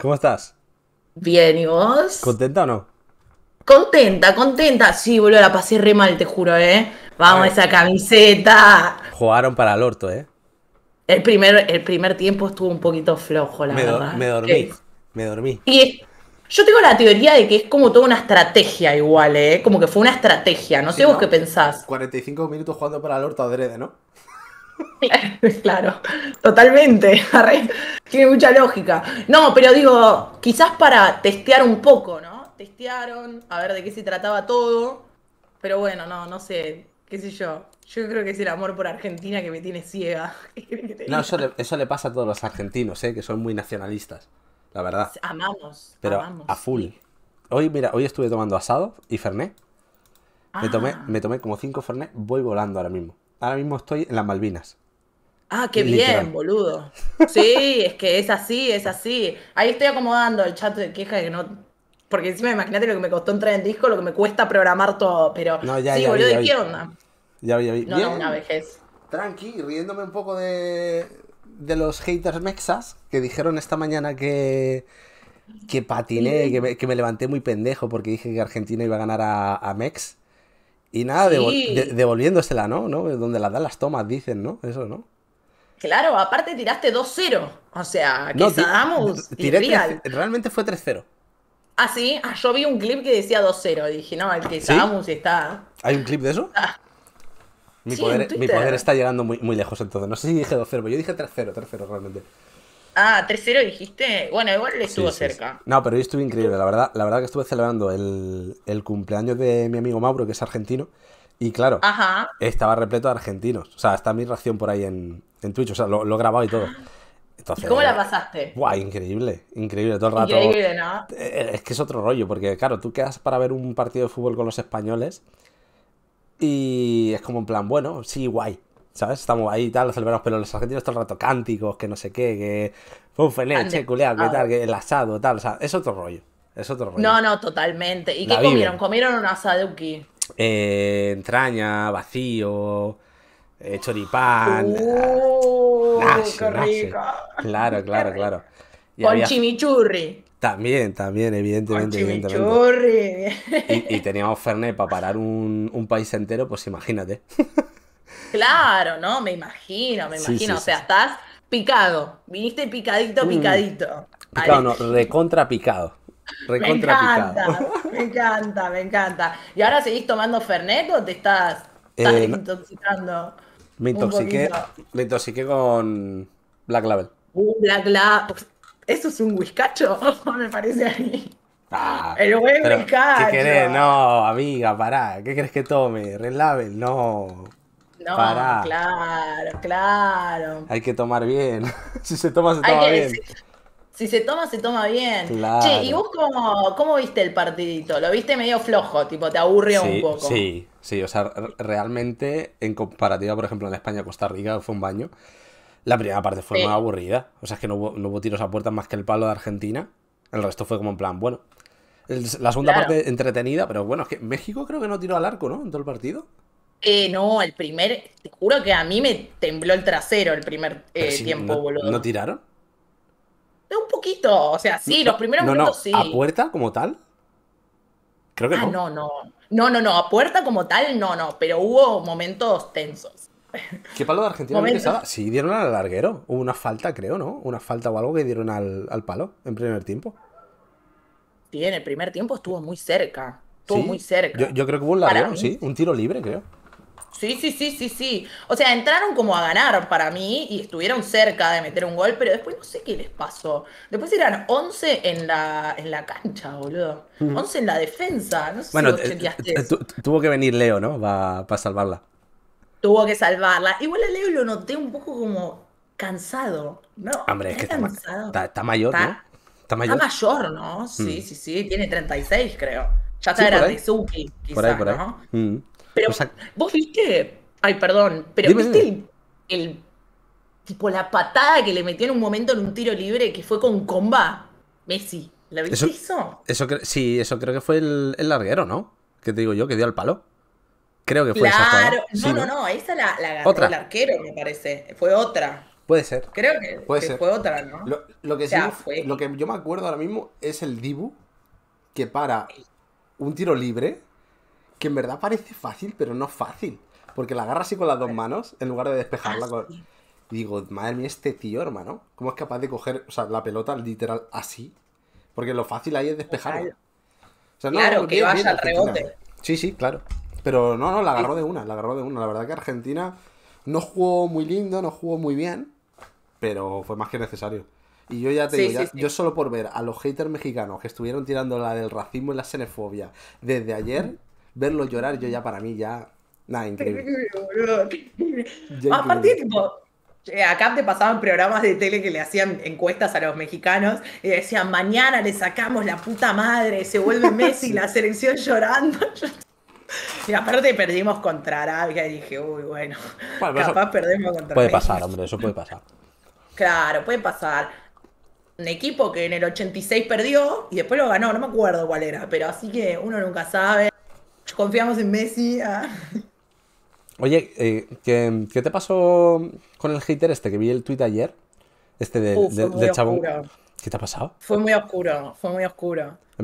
¿Cómo estás? Bien, ¿y vos? ¿Contenta o no? Contenta, contenta. Sí, boludo, la pasé re mal, te juro, ¿eh? Vamos, esa camiseta. Jugaron para el orto, ¿eh? El primer tiempo estuvo un poquito flojo, la verdad. Me dormí. Y yo tengo la teoría de que es como toda una estrategia igual, ¿eh? Como que fue una estrategia. No sé vos qué pensás. 45 minutos jugando para el orto adrede, ¿no? Claro, totalmente. Tiene mucha lógica. No, pero digo, quizás para testear un poco, ¿no? Testearon, a ver de qué se trataba todo. Pero bueno, no sé, qué sé yo. Yo creo que es el amor por Argentina que me tiene ciega. No, eso le pasa a todos los argentinos, ¿eh? Que son muy nacionalistas, la verdad. Amamos, pero amamos. A full. Hoy, mira, hoy estuve tomando asado y fernet. Me tomé como 5 fernet, voy volando ahora mismo. Ahora mismo estoy en las Malvinas. Ah, qué literal. Bien, boludo. Sí, es que es así, es así. Ahí estoy acomodando el chat de queja que no... Porque encima imagínate lo que me costó entrar en disco, lo que me cuesta programar todo, pero... No, ya, sí, ya, boludo, ¿qué onda? Ya vi. No, bien. No, una vejez. Tranqui, riéndome un poco de los haters mexas que dijeron esta mañana que patiné, sí. que me levanté muy pendejo porque dije que Argentina iba a ganar a Mex. Y nada, sí. devolviéndosela, ¿no? Donde las dan las tomas, dicen, ¿no? Eso, ¿no? Claro, aparte tiraste 2-0. O sea, que Sadamus... Realmente fue 3-0. ¿Ah, sí? Ah, yo vi un clip que decía 2-0. Dije, no, el que Sadamus está... ¿Hay un clip de eso? Mi poder está llegando muy, muy lejos, entonces. No sé si dije 2-0, pero yo dije 3-0 realmente. Ah, 3-0 dijiste. Bueno, igual le estuvo cerca. Sí. No, pero yo estuve increíble. La verdad que estuve celebrando el cumpleaños de mi amigo Mauro, que es argentino. Y claro, estaba repleto de argentinos. O sea, está mi reacción por ahí en Twitch. O sea, lo he grabado y todo. Entonces, ¿cómo la pasaste? Guau, increíble. Increíble todo el rato. Increíble, ¿no? Es que es otro rollo, porque claro, tú quedas para ver un partido de fútbol con los españoles y es como en plan, bueno, sí, guay. ¿Sabes? Estamos ahí y tal, lo celebramos, pero los argentinos todo el rato cánticos, que no sé qué, que fue un fené, che, culeado, que tal, que el asado, tal, o sea, es otro rollo, No, totalmente. ¿Y qué comieron? ¿Comieron un asaduki? Entraña, vacío, choripán. ¡Qué rico! Claro. Y con chimichurri. También, evidentemente. Y teníamos fernet para parar un país entero, pues imagínate. Claro, ¿no? Me imagino. Sí, o sea, estás picado. Viniste picadito. Picado, no, recontra picado. Me encanta. ¿Y ahora seguís tomando fernet o te estás intoxicando? Me intoxiqué con Black Label. Black Label. ¿Eso es un whiskacho? Me parece a mí. Ah, el buen whiskacho. ¿Qué querés? No, amiga, pará. ¿Qué crees que tome? Red Label, no. No, pará. Claro. Hay que tomar bien. Si se toma, se toma bien. Si se toma, se toma bien. Claro. Che, ¿y vos cómo viste el partidito? ¿Lo viste medio flojo? Tipo, te aburrió un poco. Sí. O sea, realmente, en comparativa, por ejemplo, en España-Costa Rica, fue un baño. La primera parte fue más aburrida. O sea, es que no hubo tiros a puertas más que el palo de Argentina. El resto fue como en plan, bueno. La segunda parte entretenida, pero bueno, es que México creo que no tiró al arco, ¿no? En todo el partido. No, el primer... Te juro que a mí me tembló el trasero el primer tiempo, boludo. ¿No tiraron? Un poquito, o sea, sí, los primeros minutos sí. ¿A puerta como tal? Creo que no. No, a puerta como tal no, pero hubo momentos tensos. ¿Qué palo de Argentina? Sí, dieron al larguero. Hubo una falta, creo, ¿no? Una falta o algo que dieron al palo en primer tiempo. Sí, en el primer tiempo estuvo muy cerca. Yo creo que hubo un larguero, sí, un tiro libre, creo. Sí. O sea, entraron como a ganar para mí y estuvieron cerca de meter un gol, pero después no sé qué les pasó. Después eran 11 en la cancha, boludo. 11 en la defensa. No sé si vos chequeaste eso. Tuvo que venir Leo, ¿no? Para salvarla. Tuvo que salvarla. Igual a Leo lo noté un poco como cansado. No, hombre, es que está mayor, ¿no? Está mayor, ¿no? Sí. Tiene 36, creo. Ya está grande, Suki, quizás, ¿no? Pero, o sea, vos viste... Ay, perdón, pero dime. Tipo, la patada que le metió en un momento en un tiro libre que fue con comba. Messi, ¿la viste eso? Sí, eso creo que fue el larguero, ¿no? Que te digo yo, que dio al palo. Creo que fue esa. Claro, esa la agarró el arquero, me parece. Fue otra. Puede ser. Creo que, fue otra, ¿no? Lo que yo me acuerdo ahora mismo es el Dibu, que para un tiro libre, que en verdad parece fácil, pero no fácil. Porque la agarra así con las dos manos, en lugar de despejarla con... Digo, madre mía, este tío, hermano, ¿cómo es capaz de coger, o sea, la pelota literal así? Porque lo fácil ahí es despejarla. O sea, no, claro, que vas al rebote. Sí, sí, claro. Pero no, no, la agarró de una, La verdad que Argentina no jugó muy lindo, no jugó muy bien, pero fue más que necesario. Y yo ya te digo, yo solo por ver a los haters mexicanos que estuvieron tirando la del racismo y la xenofobia desde ayer, verlos llorar, yo ya para mí ya... Nada, increíble. Aparte, tipo... Acá te pasaban programas de tele que le hacían encuestas a los mexicanos y decían, mañana le sacamos la puta madre, se vuelve Messi, la selección llorando. Y aparte perdimos contra Arabia y dije, uy, bueno capaz eso... perdemos contra Puede Messi. Pasar, hombre, eso puede pasar. Claro, puede pasar. Un equipo que en el 86 perdió y después lo ganó, no me acuerdo cuál era, pero así que uno nunca sabe. Confiamos en Messi. Oye, ¿qué te pasó con el hater este? Que vi el tuit ayer. Este del chabón. ¿Qué te ha pasado? Fue muy oscuro,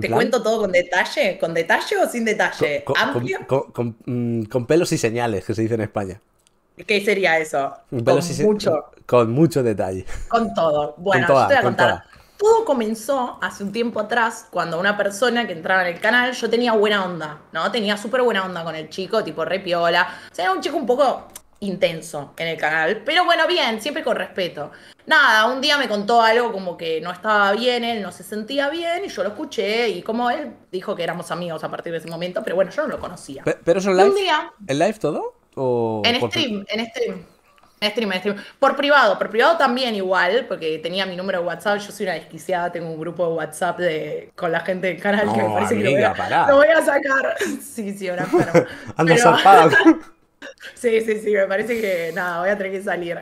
¿Te cuento todo con detalle? ¿Con detalle o sin detalle? ¿Amplio? Con pelos y señales, que se dice en España. ¿Qué sería eso? Con mucho detalle. Con todo. Bueno, yo te voy a contar. Todo comenzó hace un tiempo atrás cuando una persona que entraba en el canal, yo tenía buena onda, ¿no? Tenía súper buena onda con el chico, tipo re piola. O sea, era un chico un poco intenso en el canal, pero bueno, bien, siempre con respeto. Nada, un día me contó algo como que no estaba bien, él no se sentía bien y yo lo escuché y como él dijo que éramos amigos a partir de ese momento, pero bueno, yo no lo conocía. ¿Pero eso en live? ¿En live todo? ¿O en stream, en stream. Por privado también igual, porque tenía mi número de WhatsApp, yo soy una desquiciada, tengo un grupo de WhatsApp con la gente del canal que me parece que lo voy a sacar. Sí, ahora claro. Anda zarpado. Sí, me parece que nada, voy a tener que salir.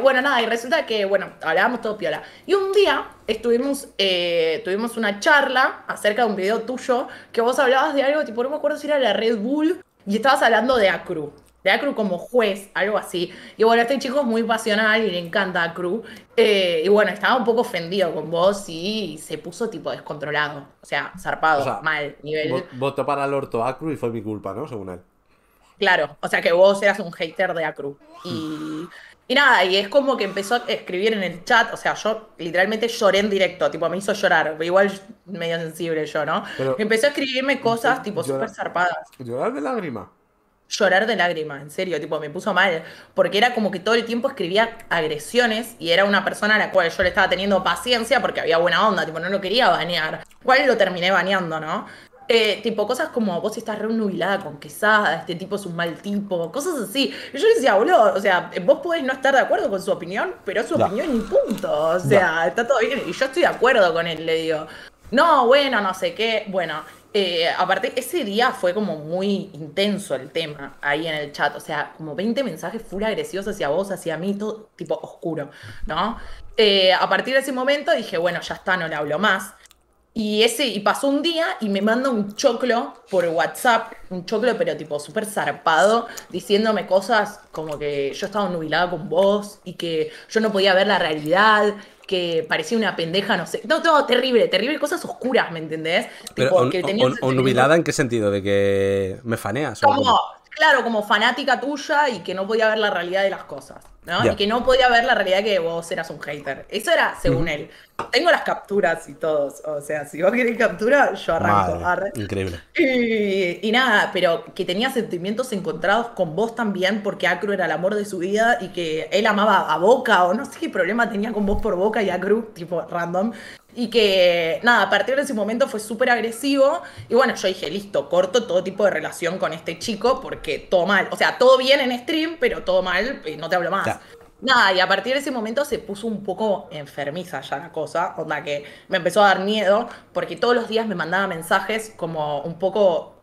Bueno, nada, y resulta que, bueno, hablábamos todo piola. Y un día tuvimos una charla acerca de un video tuyo que vos hablabas de algo, tipo, no me acuerdo si era la Red Bull, y estabas hablando de Acru. De Acru como juez, algo así. Y bueno, este chico es muy pasional y le encanta Acru. Y bueno, estaba un poco ofendido con vos y se puso tipo descontrolado. O sea, zarpado, mal nivel. Votó para el orto Acru y fue mi culpa, ¿no? Según él. Claro, o sea que vos eras un hater de Acru. Y nada, y es como que empezó a escribir en el chat. O sea, yo literalmente lloré en directo. Tipo, me hizo llorar. Igual medio sensible yo, ¿no? Pero empezó a escribirme cosas tipo súper zarpadas. ¿Llorar de lágrima? Llorar de lágrima, en serio, tipo, me puso mal, porque era como que todo el tiempo escribía agresiones y era una persona a la cual yo le estaba teniendo paciencia porque había buena onda, tipo, no lo quería banear, igual lo terminé baneando, ¿no? Tipo, cosas como, vos estás re nubilada con Quesada, este tipo es un mal tipo, cosas así. Y yo le decía, boludo, o sea, vos podés no estar de acuerdo con su opinión, pero es su opinión y punto, o sea, está todo bien, y yo estoy de acuerdo con él, le digo, no, bueno, no sé qué, bueno... aparte, ese día fue como muy intenso el tema ahí en el chat. O sea, como 20 mensajes full agresivos hacia vos, hacia mí, todo tipo oscuro, ¿no? A partir de ese momento dije, bueno, ya está, no le hablo más. Y pasó un día y me manda un choclo por WhatsApp, un choclo pero tipo súper zarpado, diciéndome cosas como que yo estaba nubilada con vos y que yo no podía ver la realidad, que parecía una pendeja, no sé. No, terrible, cosas oscuras, ¿me entendés? Pero ¿o nubilada en qué sentido? ¿De que me faneas? Como, claro, como fanática tuya y que no podía ver la realidad de las cosas, ¿no? Yeah. Y que no podía ver la realidad que vos eras un hater. Eso era según él. Tengo las capturas y todos. O sea, si vos querés captura, yo arranco. Madre, increíble. Y nada, pero que tenía sentimientos encontrados con vos también porque Acru era el amor de su vida y que él amaba a Boca o no sé qué problema tenía con vos por Boca y Acru, tipo random. Y que, nada, a partir de ese momento fue súper agresivo. Y bueno, yo dije, listo, corto todo tipo de relación con este chico porque todo mal. O sea, todo bien en stream, pero todo mal, no te hablo más. Ya. Nada, y a partir de ese momento se puso un poco enfermiza ya la cosa. Onda que me empezó a dar miedo porque todos los días me mandaba mensajes como un poco...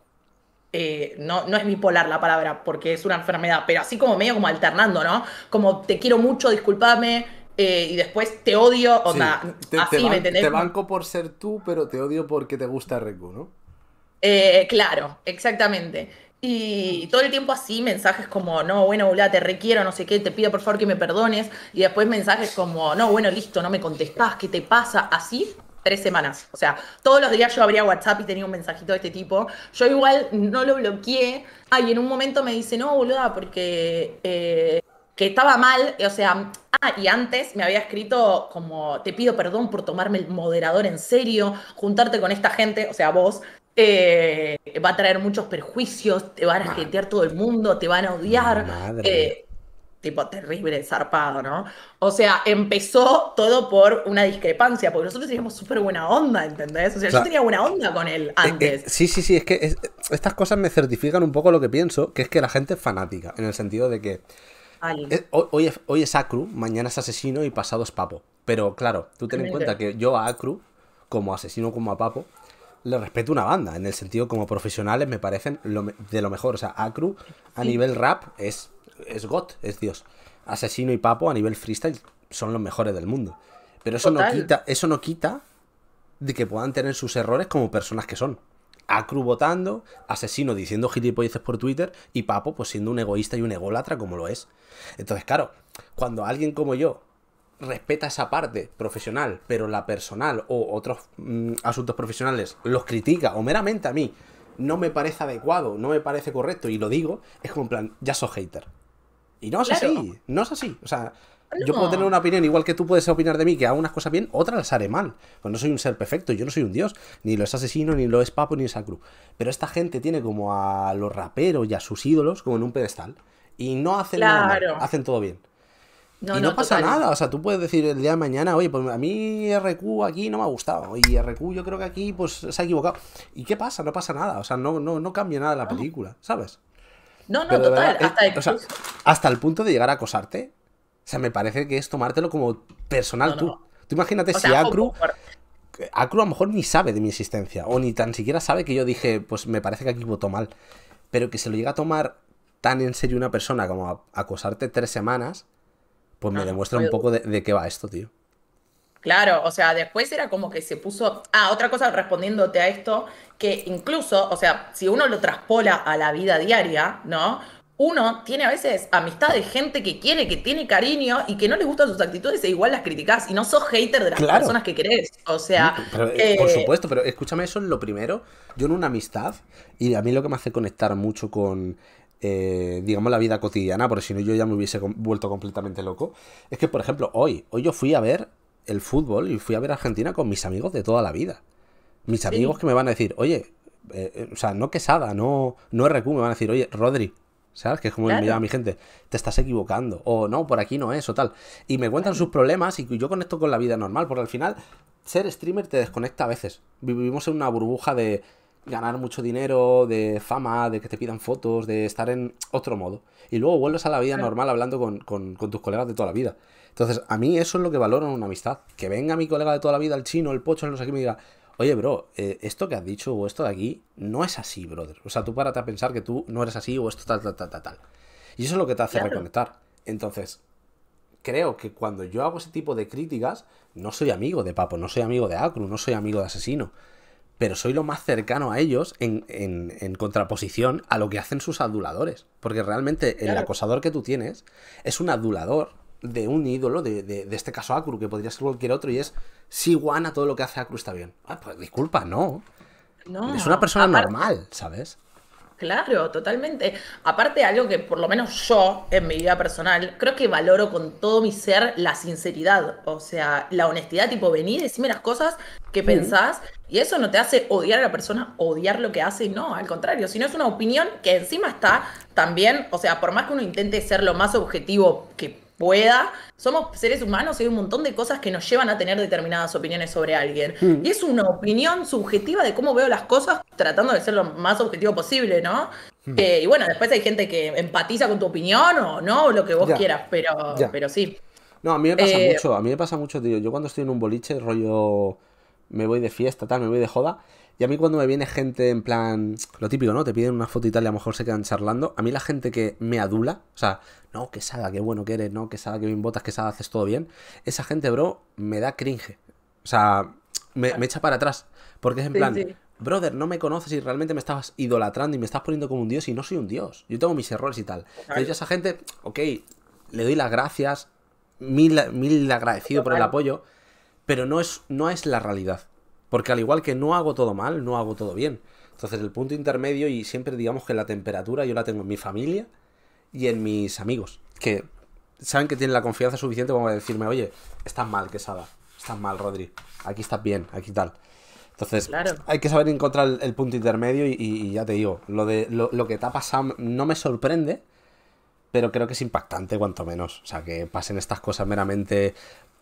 no es bipolar la palabra porque es una enfermedad, pero así como medio como alternando, ¿no? Como te quiero mucho, discúlpame, y después te odio, onda, sí, así, ¿me entendés? Te banco por ser tú, pero te odio porque te gusta RQ, ¿no? Claro, exactamente. Y todo el tiempo así, mensajes como, no, bueno, boluda, te requiero, no sé qué, te pido por favor que me perdones. Y después mensajes como, no, bueno, listo, no me contestás, ¿qué te pasa? Así 3 semanas. O sea, todos los días yo abría WhatsApp y tenía un mensajito de este tipo. Yo igual no lo bloqueé. Ah, y en un momento me dice, no, boluda, porque que estaba mal. O sea, y antes me había escrito como, te pido perdón por tomarme el moderador en serio, juntarte con esta gente, o sea, vos. Va a traer muchos perjuicios, te van a hatear todo el mundo, te van a odiar. Tipo terrible, zarpado, ¿no? O sea, empezó todo por una discrepancia, porque nosotros teníamos súper buena onda, ¿entendés? O sea, yo tenía buena onda con él antes. Sí, es que estas cosas me certifican un poco lo que pienso, que es que la gente es fanática, en el sentido de que hoy es Acru, mañana es Asesino y pasado es Papo. Pero claro, tú ten en cuenta que yo a Acru, como Asesino, como a Papo, le respeto una banda, en el sentido como profesionales me parecen de lo mejor. O sea, Acru a nivel rap es God, es Dios. Asesino y Papo a nivel freestyle son los mejores del mundo. Pero eso no quita de que puedan tener sus errores como personas que son. Acru votando, Asesino diciendo gilipolleces por Twitter y Papo pues siendo un egoísta y un ególatra como lo es. Entonces, claro, cuando alguien como yo respeta esa parte profesional, pero la personal o otros asuntos profesionales los critica, o meramente a mí no me parece adecuado, no me parece correcto y lo digo, es como en plan, ya sos hater. Y no es así, no es así. O sea, yo puedo tener una opinión, igual que tú puedes opinar de mí, que hago unas cosas bien, otras las haré mal. Pues no soy un ser perfecto, yo no soy un dios, ni lo es Asesino, ni lo es Papo, ni es Acru. Pero esta gente tiene como a los raperos y a sus ídolos como en un pedestal. Y no hacen nada mal, hacen todo bien. No pasa nada, o sea, tú puedes decir el día de mañana, oye, pues a mí RQ aquí no me ha gustado, y RQ yo creo que aquí pues se ha equivocado. ¿Y qué pasa? No pasa nada, o sea, no cambia nada la película, ¿sabes? Pero total, verdad, hasta el punto de llegar a acosarte, o sea, me parece que es tomártelo como personal tú. Tú imagínate, o sea, si Acru a lo mejor ni sabe de mi existencia, o ni tan siquiera sabe que yo dije, pues me parece que aquí votó mal, pero que se lo llega a tomar tan en serio una persona como a acosarte 3 semanas, pues me demuestra un poco de qué va esto, tío. Claro, o sea, después era como que se puso... otra cosa respondiéndote a esto, que incluso, o sea, si uno lo traspola a la vida diaria, ¿no? Uno tiene a veces amistad de gente que quiere, que tiene cariño y que no le gustan sus actitudes e igual las criticás y no sos hater de las personas que querés. O sea... Pero, por supuesto, pero escúchame, eso es lo primero. Yo en una amistad, y a mí lo que me hace conectar mucho con... digamos la vida cotidiana, porque si no yo ya me hubiese vuelto completamente loco, es que por ejemplo hoy yo fui a ver el fútbol y fui a ver Argentina con mis amigos de toda la vida, mis amigos que me van a decir, oye, o sea, no Quesada, no RQ, me van a decir, oye, Rodri, ¿sabes? Que es como me llama mi gente, te estás equivocando, o no, por aquí no es, o tal, y me cuentan sus problemas y yo conecto con la vida normal, porque al final ser streamer te desconecta a veces, vivimos en una burbuja de ganar mucho dinero, de fama, de que te pidan fotos, de estar en otro modo. Y luego vuelves a la vida normal hablando con tus colegas de toda la vida. Entonces, a mí eso es lo que valoro en una amistad. Que venga mi colega de toda la vida, el chino, el pocho, el no sé qué, y me diga, oye, bro, esto que has dicho o esto de aquí no es así, brother. O sea, tú párate a pensar que tú no eres así o esto tal. Y eso es lo que te hace reconectar. Entonces, creo que cuando yo hago ese tipo de críticas, no soy amigo de Papo, no soy amigo de Acru, no soy amigo de Asesino, pero soy lo más cercano a ellos en contraposición a lo que hacen sus aduladores. Porque realmente el acosador que tú tienes es un adulador de un ídolo, de este caso Acru, que podría ser cualquier otro, y es, si guana todo lo que hace Acru está bien. Pues disculpa, no. Es una persona normal, ¿sabes? Claro, totalmente. Aparte, algo que por lo menos yo, en mi vida personal, creo que valoro con todo mi ser la sinceridad. O sea, la honestidad, tipo, vení, decime las cosas que pensás. Y eso no te hace odiar a la persona, odiar lo que hace. No, al contrario. Sino es una opinión que encima está también, o sea, por más que uno intente ser lo más objetivo que pueda, somos seres humanos y hay un montón de cosas que nos llevan a tener determinadas opiniones sobre alguien. Y es una opinión subjetiva de cómo veo las cosas, tratando de ser lo más objetivo posible, ¿no? Y bueno, después hay gente que empatiza con tu opinión o no, o lo que vos quieras, pero sí. No, a mí me pasa mucho, tío. Yo cuando estoy en un boliche, rollo, me voy de fiesta, tal, me voy de joda, y a mí cuando me viene gente en plan, lo típico, ¿no? Te piden una foto y tal y a lo mejor se quedan charlando. A mí la gente que me adula, o sea, no, Quesada, qué bueno que eres, no, Quesada, qué bien botas, Quesada, haces todo bien. Esa gente, bro, me da cringe. O sea, me echa para atrás. Porque es en plan, brother, no me conoces y realmente me estabas idolatrando y me estás poniendo como un dios y no soy un dios. Yo tengo mis errores y tal. Entonces yo a esa gente, ok, le doy las gracias, mil agradecido por el apoyo, pero no es la realidad. Porque al igual que no hago todo mal, no hago todo bien. Entonces el punto intermedio, y siempre digamos que la temperatura yo la tengo en mi familia y en mis amigos, que saben que tienen la confianza suficiente para decirme, oye, estás mal, Quesada, estás mal, Rodri, aquí estás bien, aquí tal. Entonces, claro, hay que saber encontrar el punto intermedio y ya te digo, lo que te ha pasado no me sorprende, pero creo que es impactante cuanto menos. O sea, que pasen estas cosas meramente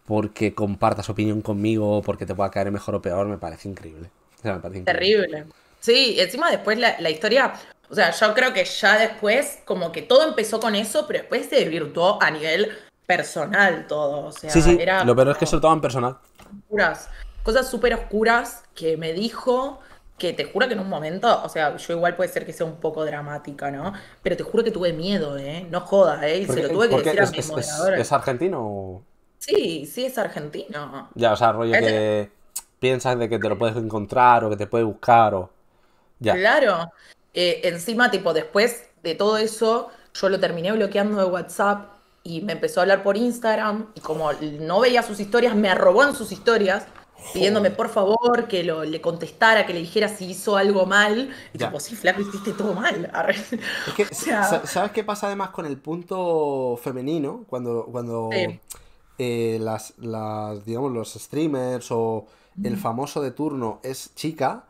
porque compartas opinión conmigo o porque te pueda caer mejor o peor, me parece increíble. O sea, me parece terrible. Increíble. Sí, encima después la historia, o sea, yo creo que ya después como que todo empezó con eso, pero después se desvirtuó a nivel personal todo. O sea, sí, sí, era lo peor es que se lo toman personal. Cosas súper oscuras que me dijo, que te juro que en un momento, o sea, yo igual puede ser que sea un poco dramática, ¿no? Pero te juro que tuve miedo, ¿eh? No jodas, ¿eh? Y se lo tuve que decir a mi moderador. ¿Es argentino o...? Sí, sí es argentino. Ya, o sea, rollo es... que piensas de que te lo puedes encontrar o que te puede buscar o... Ya. Claro. Encima, tipo, después de todo eso, yo lo terminé bloqueando de WhatsApp y me empezó a hablar por Instagram y como no veía sus historias, me arrobó en sus historias pidiéndome por favor que le contestara, que le dijera si hizo algo mal. Y tipo, sí, flaco, hiciste todo mal. Es que, o sea... ¿Sabes qué pasa además con el punto femenino? Cuando sí, digamos, los streamers o el famoso de turno es chica.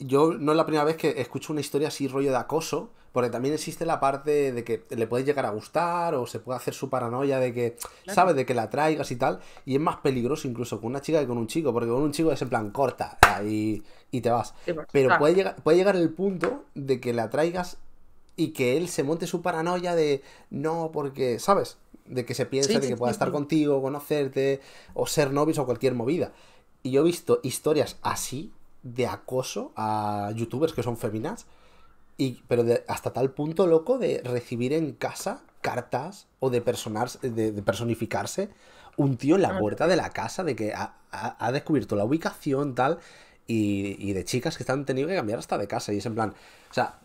Yo no es la primera vez que escucho una historia así rollo de acoso, porque también existe la parte de que le puede llegar a gustar o se puede hacer su paranoia de que, claro, ¿sabes? De que la traigas y tal, y es más peligroso incluso con una chica que con un chico, porque con un chico es en plan corta y te vas. Sí, pero puede llegar el punto de que la traigas y que él se monte su paranoia de no, porque, ¿sabes? De que se piensa sí, de que pueda estar contigo, conocerte o ser novios o cualquier movida. Y yo he visto historias así de acoso a youtubers que son féminas, pero hasta tal punto loco de recibir en casa cartas o de personificarse un tío en la puerta de la casa de que ha descubierto la ubicación tal, y de chicas que han tenido que cambiar hasta de casa, y es en plan, o sea,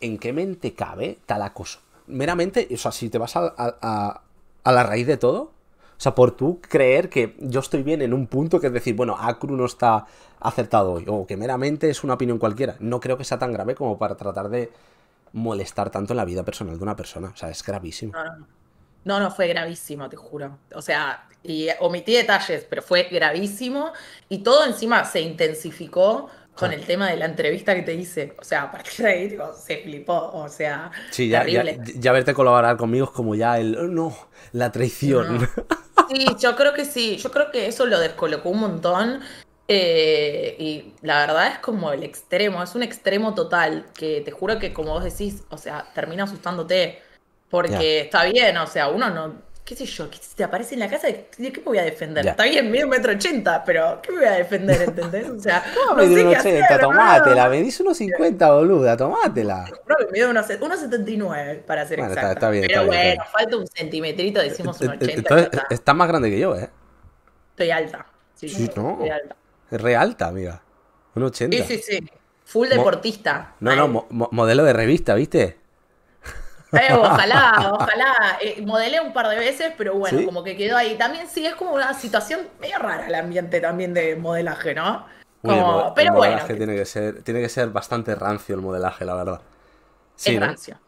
¿en qué mente cabe tal acoso? Meramente, o sea, si te vas a la raíz de todo. O sea, por tú creer que yo estoy bien en un punto, que es decir, bueno, Acru no está acertado hoy, o que meramente es una opinión cualquiera. No creo que sea tan grave como para tratar de molestar tanto en la vida personal de una persona. O sea, es gravísimo. No, fue gravísimo, te juro. O sea, y omití detalles, pero fue gravísimo. Y todo encima se intensificó con el tema de la entrevista que te hice. O sea, a partir de ahí, digo, se flipó. O sea, sí, terrible. Ya verte colaborar conmigo es como ya la traición. No. Sí, yo creo que sí. Yo creo que eso lo descolocó un montón. Y la verdad es como el extremo. Es un extremo total. Que te juro que, como vos decís, o sea, termina asustándote. Porque está bien, o sea, uno no... ¿Qué sé yo? Si te aparece en la casa, ¿de qué me voy a defender? Está bien, medio 1,80 m, pero ¿qué me voy a defender? ¿Entendés? O sea, ¿cómo me dio 1,80 m? Tomátela, me dice 1,50 m, boluda, tomátela. No, me dio 1,79 m, para ser exacto. Está bien, pero bueno, falta un centimetrito, decimos 1,80 m. Estás más grande que yo, ¿eh? Estoy alta. Sí, no. Estoy alta. Re alta, amiga. 1,80 m. Sí. Full deportista. Modelo de revista, ¿viste? Ojalá. Modelé un par de veces, pero bueno, ¿sí? Como que quedó ahí. También sí, es como una situación medio rara el ambiente también de modelaje, ¿no? Como, pero el modelaje bueno. Tiene que ser bastante rancio el modelaje, la verdad. Sí, es rancio.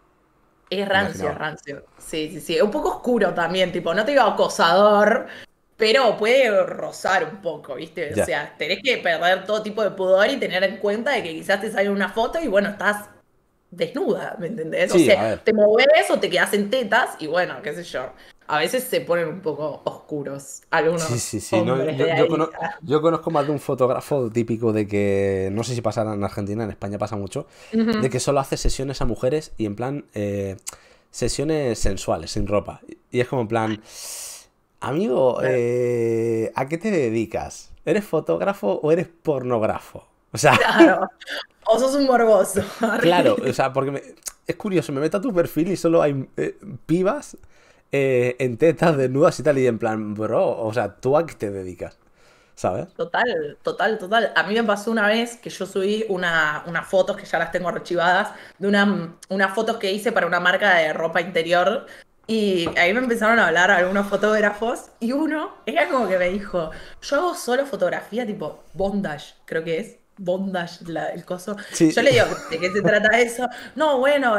Es rancio, rancio. Sí. Un poco oscuro también, tipo, no te digo acosador, pero puede rozar un poco, ¿viste? O sea, tenés que perder todo tipo de pudor y tener en cuenta de que quizás te sale una foto y bueno, estás desnuda, ¿me entendés? Sí, o sea, te moves o te quedas en tetas y bueno, qué sé yo. A veces se ponen un poco oscuros algunos. Sí. No, yo conozco más de un fotógrafo típico de que, no sé si pasa en Argentina, en España pasa mucho, de que solo hace sesiones a mujeres y en plan sesiones sensuales, sin ropa. Y es como en plan, amigo, ¿a qué te dedicas? ¿Eres fotógrafo o eres pornógrafo? O sea... Claro. O sos un morboso. Claro, o sea, porque es curioso, me meto a tu perfil y solo hay pibas en tetas desnudas y tal, y en plan, bro, o sea, ¿tú a qué te dedicas? ¿sabes? Total, total, total. A mí me pasó una vez que yo subí unas fotos que ya las tengo archivadas, de unas fotos que hice para una marca de ropa interior. Y ahí me empezaron a hablar algunos fotógrafos y uno era como que me dijo, yo hago solo fotografía tipo bondage, creo que es, bondage el coso. Sí. Yo le digo, ¿de qué se trata eso? No, bueno,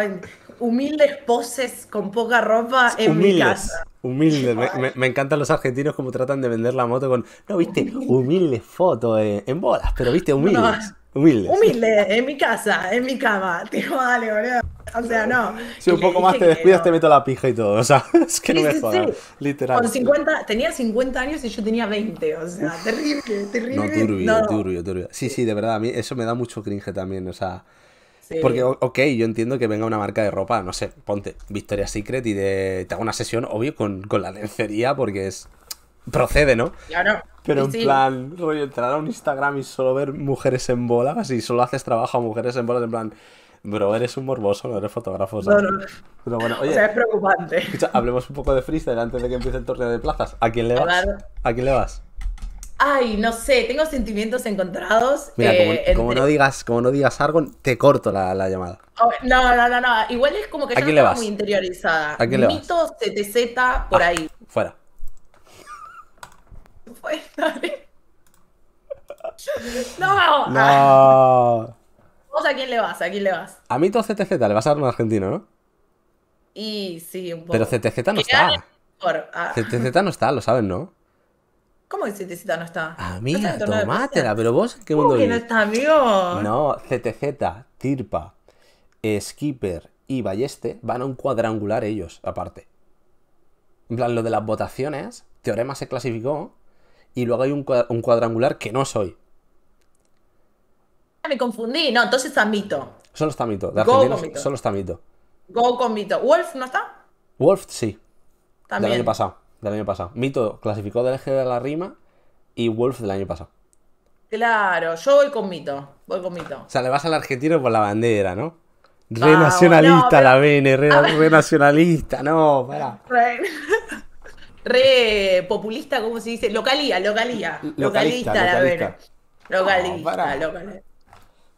humildes poses con poca ropa en mi casa. Humilde, me encantan los argentinos como tratan de vender la moto con, no, viste, humildes fotos en bolas, pero viste, humildes. Humilde. Humilde, en mi casa, en mi cama. Tío, dale, boludo. O sea, no. Si un poco más te descuidas, no, te meto la pija y todo. O sea, es que sí, no me jodas. Sí. Literal. Con 50, tenía 50 años y yo tenía 20. O sea, terrible, terrible. No, turbio, no, turbio, turbio. Sí, sí, de verdad. A mí eso me da mucho cringe también. O sea, sí. Porque, ok, yo entiendo que venga una marca de ropa, no sé, ponte Victoria's Secret y te hago una sesión, obvio, con la lencería porque es. Procede, ¿no? Claro. Pero sí, en plan, rollo, entrar a un Instagram y solo ver mujeres en bolas y solo haces trabajo a mujeres en bolas, en plan, bro, eres un morboso, no eres fotógrafo. No, no, no. Pero bueno, oye, o sea, es preocupante. Escucha, hablemos un poco de freestyle antes de que empiece el torneo de plazas. ¿A quién le vas? ¿A quién le vas? Ay, no sé, tengo sentimientos encontrados. Mira, como no digas Argon, te corto la llamada. Oh, no, no, no, no. Igual es como que yo no estaba muy interiorizada. ¿A quién le vas? Mito, CTZ, por ahí. Fuera. No, no. ¿Vos a quién le vas? ¿A quién le vas? A mí todo CTZ, le vas a dar un argentino, ¿no? Y sí, un poco. Pero CTZ no está. CTZ no está, lo saben, ¿no? ¿Cómo que CTZ no está? Amiga, tomátela, pero vos ¿en qué mundo vivís? ¿Cómo que no está, amigo? No, CTZ, Tirpa, Skipper y Balleste van a un cuadrangular ellos, aparte. En plan, lo de las votaciones, Teorema se clasificó. Y luego hay un cuadrangular que no soy. Me confundí. No, entonces está Mito. Solo está Mito. De Argentina solo está Mito. Go con Mito. ¿Wolf no está? Wolf sí. También. Del año pasado. Mito clasificó del eje de la rima y Wolf del año pasado. Claro, yo voy con Mito. O sea, le vas al argentino por la bandera, ¿no? Renacionalista, bueno, la VENE. Renacionalista, no, para. Re populista, ¿cómo se dice? Localista, la verdad. Localista.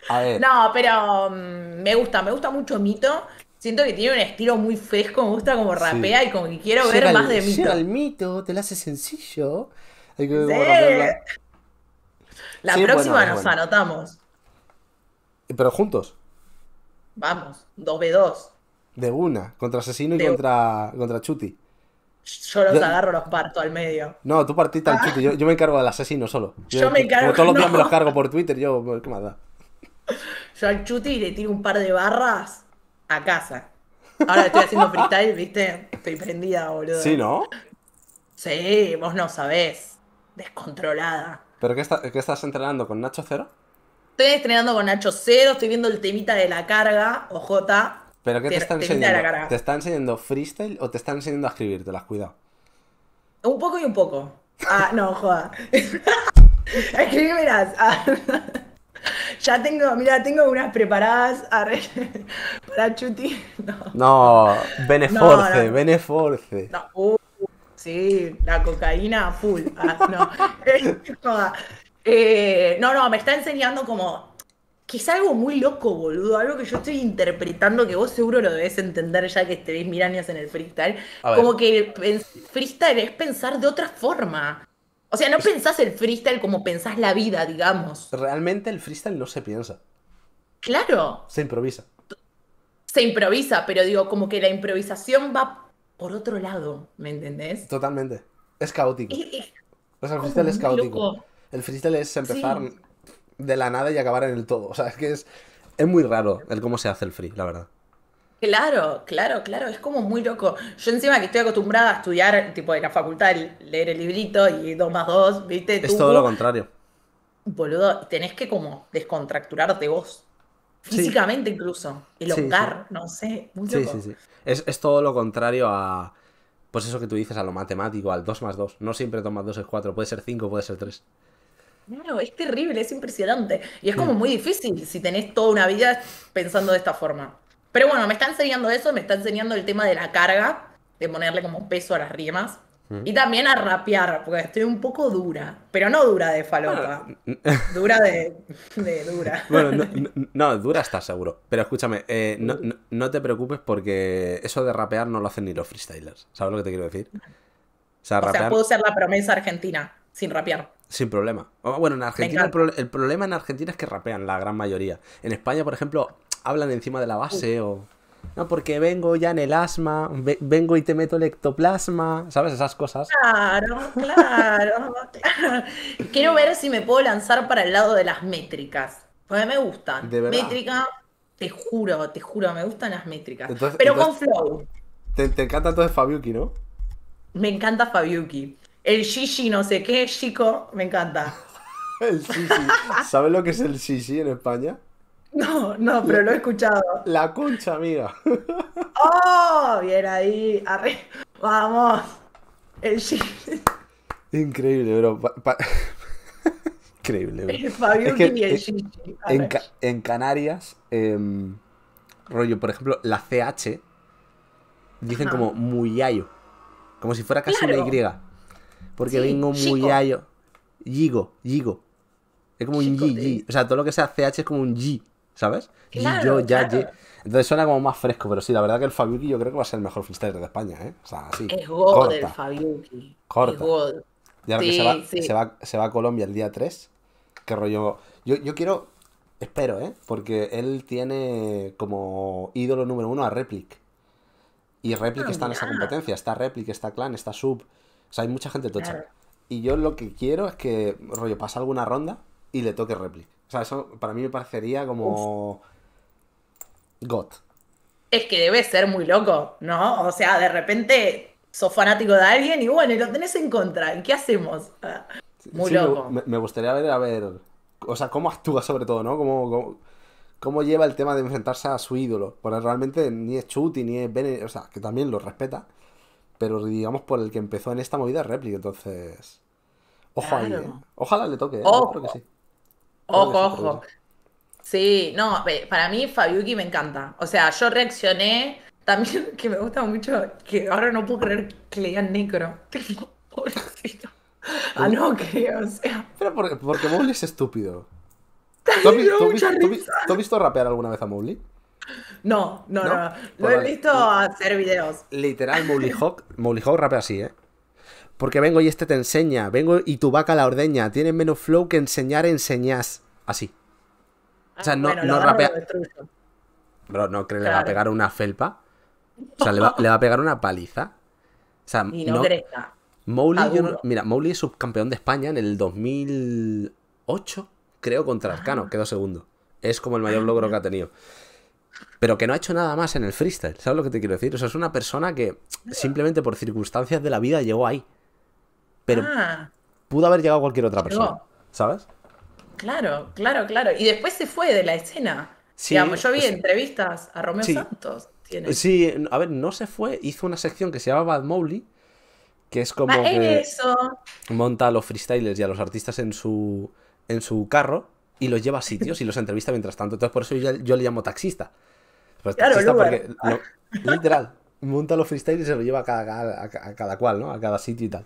A ver. No, pero me gusta mucho Mito. Siento que tiene un estilo muy fresco, me gusta como rapea sí. Y como que quiero ver más de Mito. El Mito, te lo hace sencillo. Hay que sí. La sí, próxima bueno, nos bueno. Anotamos. Pero juntos. Vamos, 2v2. De una, contra Asesino y contra Chuty. Yo los agarro, los parto al medio. No, tú partiste al Chuty, yo me encargo del asesino solo. Yo me encargo. Todos los días me los cargo por Twitter, ¿qué más da? Yo al Chuty le tiro un par de barras a casa. Ahora estoy haciendo freestyle, ¿viste? Estoy prendida, boludo. ¿Sí, no? Sí, vos no sabés. Descontrolada. ¿Pero qué estás entrenando con Nacho Cero? Estoy entrenando con Nacho Cero, estoy viendo el temita de la carga, OJ. ¿Pero qué te está enseñando? ¿Te está enseñando freestyle o te está enseñando a escribir? Te las cuidado. Un poco y un poco. Ah, no, joda. Escribirás. Ah, ya tengo, mira, tengo unas preparadas para Chuty. No, Beneforce, Beneforce. No, sí, la cocaína full. Ah, no. Joda. No, me está enseñando como... Que es algo muy loco, boludo. Algo que yo estoy interpretando, que vos seguro lo debes entender ya que estéis miranias en el freestyle. Como que freestyle es pensar de otra forma. O sea, no pensás el freestyle como pensás la vida, digamos. Realmente el freestyle no se piensa. Claro. Se improvisa. Se improvisa, pero digo, como que la improvisación va por otro lado, ¿me entendés? Totalmente. Es caótico. O sea, el freestyle es caótico. Loco. El freestyle es empezar... Sí. De la nada y acabar en el todo. O sea, es que es muy raro el cómo se hace el free, la verdad. Claro. Es como muy loco. Yo encima que estoy acostumbrada a estudiar, tipo en la facultad, leer el librito y 2 más 2, ¿viste? Es todo lo contrario. Boludo, tenés que como descontracturarte vos. Físicamente incluso. Elongar, no sé. Muy loco. Sí. Es todo lo contrario a... Pues eso que tú dices, a lo matemático, al 2 más 2. No siempre 2 más 2 es 4. Puede ser 5, puede ser 3. Claro, es terrible, es impresionante. Y es como muy difícil si tenés toda una vida pensando de esta forma. Pero bueno, me está enseñando eso, me está enseñando el tema de la carga, de ponerle como peso a las rimas. Y también a rapear, porque estoy un poco dura. Pero no dura de falopa. Dura de dura. Bueno, no, dura está seguro. Pero escúchame, no te preocupes porque eso de rapear no lo hacen ni los freestylers. ¿Sabes lo que te quiero decir? O sea, puedo ser la promesa argentina sin rapear. Sin problema. Bueno, en Argentina el problema en Argentina es que rapean la gran mayoría. En España, por ejemplo, hablan encima de la base o... No, porque vengo ya en el asma, vengo y te meto el ectoplasma, ¿sabes? Esas cosas. Claro. Quiero ver si me puedo lanzar para el lado de las métricas, porque me gustan. ¿De verdad? Métrica, te juro, me gustan las métricas. Entonces, pero con flow. Te encanta entonces Fabiyuki, ¿no? Me encanta Fabiyuki. El Shishi no sé qué, chico, me encanta. El Shishi. ¿Sabes lo que es el Shishi en España? No, pero lo he escuchado. La concha, amiga. ¡Oh! Bien ahí. Arriba. Vamos. El Shishi. Increíble, bro. Increíble, bro. El Fabiyuki y el Shishi. En Canarias, rollo, por ejemplo, la CH dicen como muyayo. Como si fuera casi una Y. Porque sí, vengo muyayo. Yigo. Es como un G. O sea, todo lo que sea CH es como un G. ¿Sabes? Claro, G. Entonces suena como más fresco, pero sí, la verdad que el Fabiyuki yo creo que va a ser el mejor freestyler de España, ¿eh? O sea, sí. Es God corta, el Fabiyuki. Corta. Es God. Y ahora sí, que se va a Colombia el día 3, ¿qué rollo? Yo quiero, espero, ¿eh? Porque él tiene como ídolo número uno a Replik. Y Replik está en esa competencia. Está Replik, está Clan, está Sub. O sea, hay mucha gente tocha. Claro. Y yo lo que quiero es que, rollo, pase alguna ronda y le toque Replik. O sea, eso para mí me parecería como... God. Es que debe ser muy loco, ¿no? O sea, de repente sos fanático de alguien y bueno, y lo tenés en contra. ¿Qué hacemos? Muy loco. Me gustaría ver, o sea, cómo actúa sobre todo, ¿no? Cómo lleva el tema de enfrentarse a su ídolo. Porque realmente ni es Chuty, ni es Bene, o sea, que también lo respeta. Pero digamos por el que empezó en esta movida es Replik, entonces... Ojo ahí, ¿eh? Ojalá le toque, ojo. Creo que sí. Ojo. Sí, no, para mí Fabiyuki me encanta. O sea, yo reaccioné también, que me gusta mucho, que ahora no puedo creer que le digan necro. Pobrecito. Ah, no, que, o sea... Pero porque Mowgli es estúpido. ¿Tú has visto rapear alguna vez a Mowgli? No. Lo he visto hacer videos. Literal, Mowgli Hawk rapea así, ¿eh? Porque vengo y te enseña, vengo y tu vaca la ordeña, tienes menos flow que enseñás. Así. O sea, no rapea. Bro, no creo que le va a pegar una felpa. O sea, le va a pegar una paliza. O sea, y no crezca. Mira, Mowgli es subcampeón de España en el 2008, creo, contra Arcano, quedó segundo. Es como el mayor logro que ha tenido. Pero que no ha hecho nada más en el freestyle, ¿sabes lo que te quiero decir? O sea, es una persona que simplemente por circunstancias de la vida llegó ahí. Pero pudo haber llegado cualquier otra persona, ¿sabes? Claro. Y después se fue de la escena. Sí, digamos, yo vi entrevistas a Romeo Santos. Sí, a ver, no se fue. Hizo una sección que se llamaba Bad Mowgli, que es como que monta a los freestylers y a los artistas en su carro y los lleva a sitios y los entrevista mientras tanto. Entonces por eso yo le llamo taxista. Pues, claro, taxista porque, literal, monta a los freestylers y se lo lleva a cada cual, ¿no? A cada sitio y tal.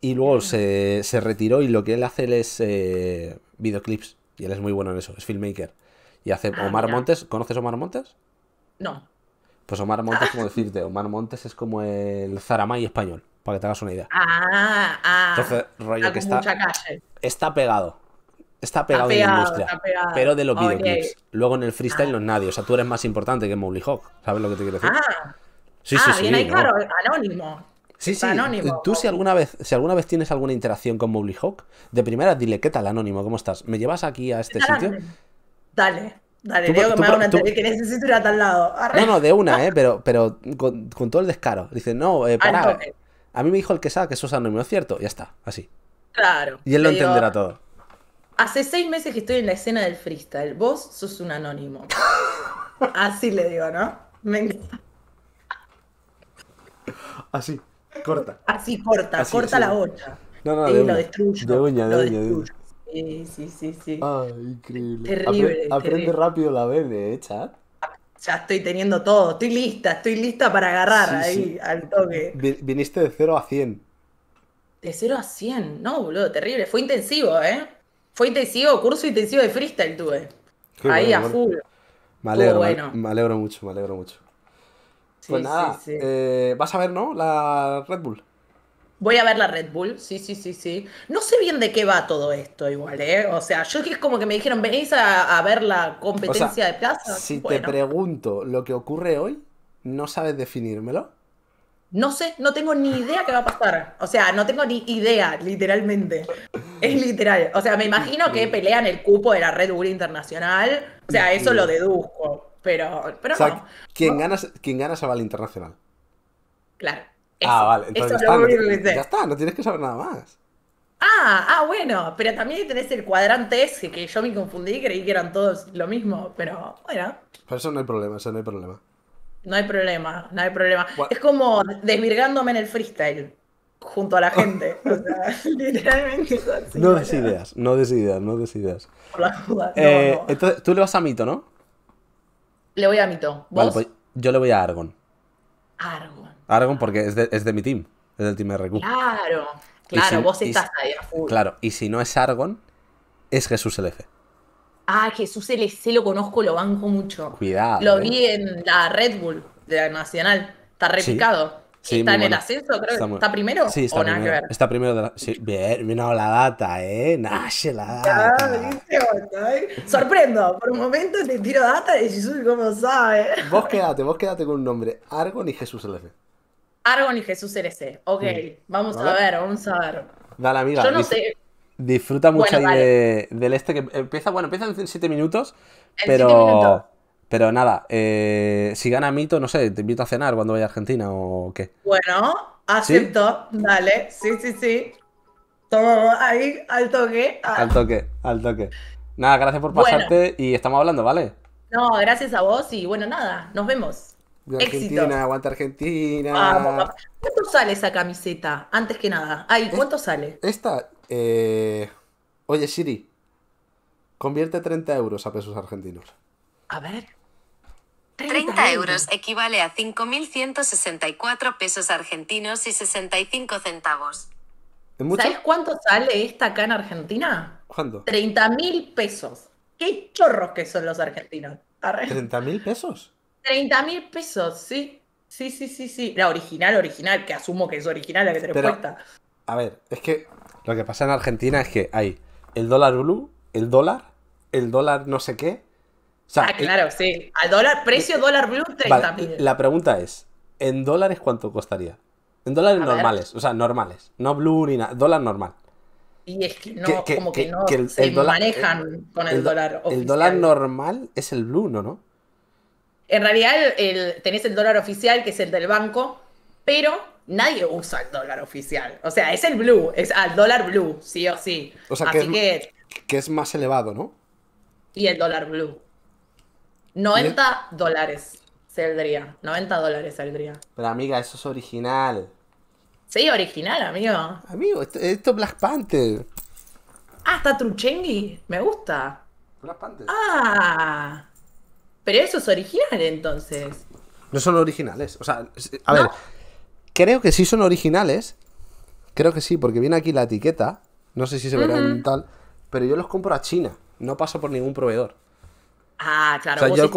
Y luego se retiró y lo que él hace es videoclips. Y él es muy bueno en eso, es filmmaker. Y hace Omar Montes. ¿Conoces a Omar Montes? No. Pues Omar Montes, como decirte, Omar Montes es como el Zaramay español, para que te hagas una idea. Entonces, rollo que está... Está pegado. Está pegado en la industria. Pero de los videoclips. Luego en el freestyle no es nadie. O sea, tú eres más importante que Mowgli Hawk. ¿Sabes lo que te quiero decir? Sí, bien ahí, ¿no? Claro, anónimo. Sí. Anónimo. Tú si alguna vez tienes alguna interacción con Mowgli Hawk, de primera dile, ¿qué tal, anónimo? ¿Cómo estás? ¿Me llevas aquí a este sitio? Dale, digo que me haga una que necesito ir a tal lado. No, de una, pero con todo el descaro. Dice, no, pará. A mí me dijo el Quesada que sos anónimo, ¿es cierto? Ya está, así. Claro. Y él lo entenderá todo. Hace 6 meses que estoy en la escena del freestyle. Vos sos un anónimo. Así le digo, ¿no? Me encanta. Así. Corta. Así, corta la olla. No, y lo destruyo. De uña. Sí. Ah, increíble. Terrible. Aprende rápido la Bene, chat. Ya estoy teniendo todo. Estoy lista para agarrar ahí al toque. Viniste de 0 a 100 De 0 a 100. No, boludo, terrible. Fue intensivo, ¿eh? Fue intensivo, curso intensivo de freestyle tuve. Qué ahí bueno, a full. Me alegro, bueno. me alegro mucho. Sí, pues nada, sí, sí. Vas a ver, ¿no? La Red Bull. Voy a ver la Red Bull, sí. No sé bien de qué va todo esto igual, ¿eh? O sea, yo que es como que me dijeron, venís a ver la competencia, o sea, de plaza. Si bueno, te pregunto lo que ocurre hoy, ¿no sabes definírmelo? No sé, no tengo ni idea qué va a pasar. O sea, no tengo ni idea, literalmente. Es literal. O sea, me imagino que pelean el cupo de la Red Bull Internacional. O sea, eso lo deduzco, pero o sea, no. ¿Quién gana se va al Internacional? Claro. Eso, ah, vale, entonces ya está, no tienes que saber nada más. Ah, bueno, pero también tenés el cuadrante ese, que yo me confundí, creí que eran todos lo mismo, pero bueno. Pero eso no hay problema, No hay problema. What? Es como desvirgándome en el freestyle, junto a la gente. O sea, literalmente es así. No des ideas. Por las dudas, no. Entonces, tú le vas a Mito, ¿no? Le voy a Mito. ¿Vos? Vale, pues yo le voy a Argon. Argon porque es de mi team, es del team RQ. Claro, vos estás ahí a full. Claro, y si no es Argon, es Jesús LF. Ah, Jesús LF lo conozco, lo banco mucho. Cuidado. Lo vi en la Red Bull de la Nacional. Está replicado. Sí, está en el ascenso, creo. ¿Está primero? Sí, está primero. Nada que ver. Está primero de la... Sí, bien, mirado la data, ¿eh? Nash, la data. Sorprendo, por un momento te tiro data de Jesús, ¿cómo sabe? Vos quédate con un nombre. Argon y Jesús LF. Argon y Jesús LC. Ok, vamos a ver. Dale, amiga. Yo no sé. Disfruta mucho ahí del este que empieza. Bueno, empieza en 7 minutos. Pero nada, si gana Mito, no sé, te invito a cenar cuando vaya a Argentina o qué. Bueno, acepto. ¿Sí? Dale, sí. Toma ahí, al toque. Al toque. Nada, gracias por pasarte y estamos hablando, ¿vale? No, gracias a vos y bueno, nada, nos vemos. Argentina, éxito. Aguanta Argentina. Vamos. ¿Cuánto sale esa camiseta? Antes que nada. Ay, ¿cuánto sale? Esta, Oye, Siri, convierte 30 euros a pesos argentinos. A ver. 30 euros equivale a 5.164 pesos argentinos y 65 centavos. ¿Sabes cuánto sale esta acá en Argentina? ¿Cuánto? 30.000 pesos. Qué chorros que son los argentinos. ¿30.000 pesos? 30.000 pesos, sí. Sí. La original, que asumo que es original la que te cuesta. A ver, es que lo que pasa en Argentina es que hay el dólar blue, el dólar no sé qué. O sea, claro, sí. Al dólar, precio dólar blue, 30.000. Vale, la pregunta es, ¿en dólares cuánto costaría? En dólares normales, o sea, normales. No blue ni nada, dólar normal. Y es que no, como que no se manejan con el dólar oficial. El dólar normal es el blue, ¿no? En realidad tenés el dólar oficial, que es el del banco, pero nadie usa el dólar oficial. O sea, es el blue, es al dólar blue, sí o sí. O sea, que es más elevado, ¿no? Y el dólar blue. 90 dólares saldría, 90 dólares saldría. Pero amiga, eso es original. Sí, original, amigo. Amigo, esto es Black Panther. Ah, está Truchengui, me gusta. Black Panther. Ah... Pero eso es original, entonces. No son originales. O sea, a ver, creo que sí son originales. Creo que sí, porque viene aquí la etiqueta. No sé si se verá en tal. Pero yo los compro a China. No paso por ningún proveedor. Ah, claro. O sea, yo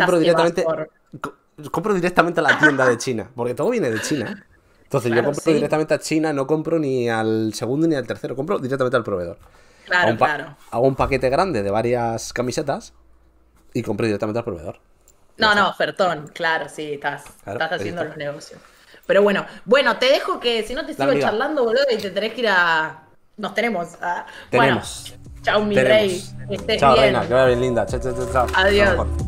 compro directamente a la tienda de China. Porque todo viene de China. Entonces claro, yo compro directamente a China. No compro ni al segundo ni al tercero. Compro directamente al proveedor. Claro, claro. Hago un paquete grande de varias camisetas y compré directamente al proveedor. No, ofertón, claro, sí, estás haciendo los negocios. Pero bueno, te dejo que si no te sigo charlando, boludo, y te tenés que ir a... Nos tenemos. Bueno, chao, mi rey. Que estés bien. Chao, reina, que vaya bien, linda. Chao. Adiós.